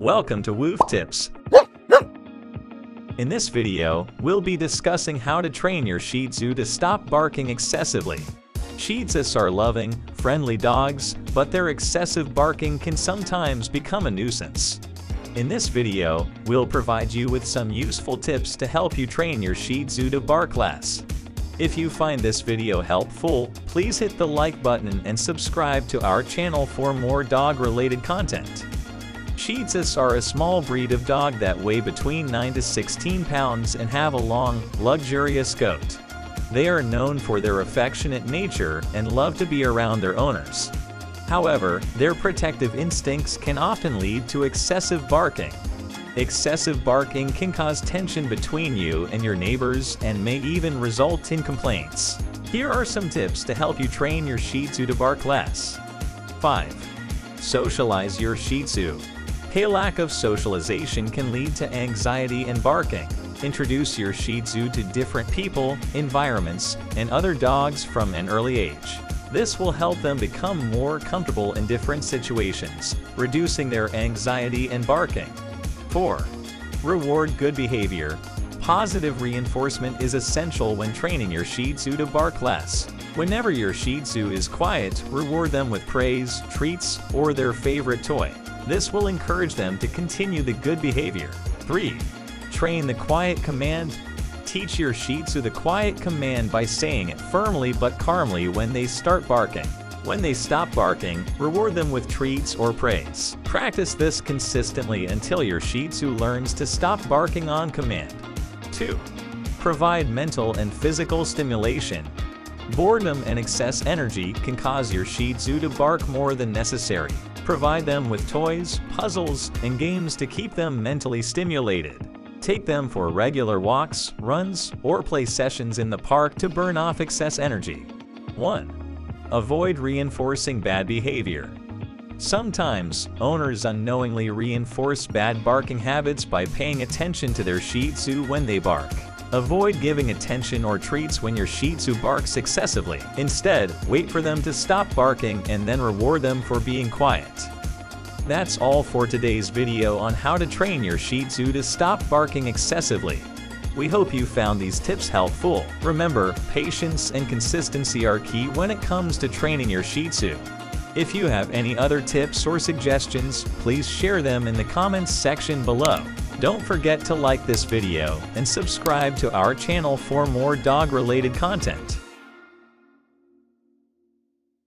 Welcome to Wooftips. In this video, we'll be discussing how to train your Shih Tzu to stop barking excessively. Shih Tzus are loving, friendly dogs, but their excessive barking can sometimes become a nuisance. In this video, we'll provide you with some useful tips to help you train your Shih Tzu to bark less. If you find this video helpful, please hit the like button and subscribe to our channel for more dog-related content. Shih Tzus are a small breed of dog that weigh between 9 to 16 pounds and have a long, luxurious coat. They are known for their affectionate nature and love to be around their owners. However, their protective instincts can often lead to excessive barking. Excessive barking can cause tension between you and your neighbors and may even result in complaints. Here are some tips to help you train your Shih Tzu to bark less. 5. Socialize your Shih Tzu. A lack of socialization can lead to anxiety and barking. Introduce your Shih Tzu to different people, environments, and other dogs from an early age. This will help them become more comfortable in different situations, reducing their anxiety and barking. 4. Reward good behavior. Positive reinforcement is essential when training your Shih Tzu to bark less. Whenever your Shih Tzu is quiet, reward them with praise, treats, or their favorite toy. This will encourage them to continue the good behavior. 3. Train the quiet command. Teach your Shih Tzu the quiet command by saying it firmly but calmly when they start barking. When they stop barking, reward them with treats or praise. Practice this consistently until your Shih Tzu learns to stop barking on command. 2. Provide mental and physical stimulation. Boredom and excess energy can cause your Shih Tzu to bark more than necessary. Provide them with toys, puzzles, and games to keep them mentally stimulated. Take them for regular walks, runs, or play sessions in the park to burn off excess energy. 1. Avoid reinforcing bad behavior. Sometimes, owners unknowingly reinforce bad barking habits by paying attention to their Shih Tzu when they bark. Avoid giving attention or treats when your Shih Tzu barks excessively. Instead, wait for them to stop barking and then reward them for being quiet. That's all for today's video on how to train your Shih Tzu to stop barking excessively. We hope you found these tips helpful. Remember, patience and consistency are key when it comes to training your Shih Tzu. If you have any other tips or suggestions, please share them in the comments section below. Don't forget to like this video and subscribe to our channel for more dog-related content.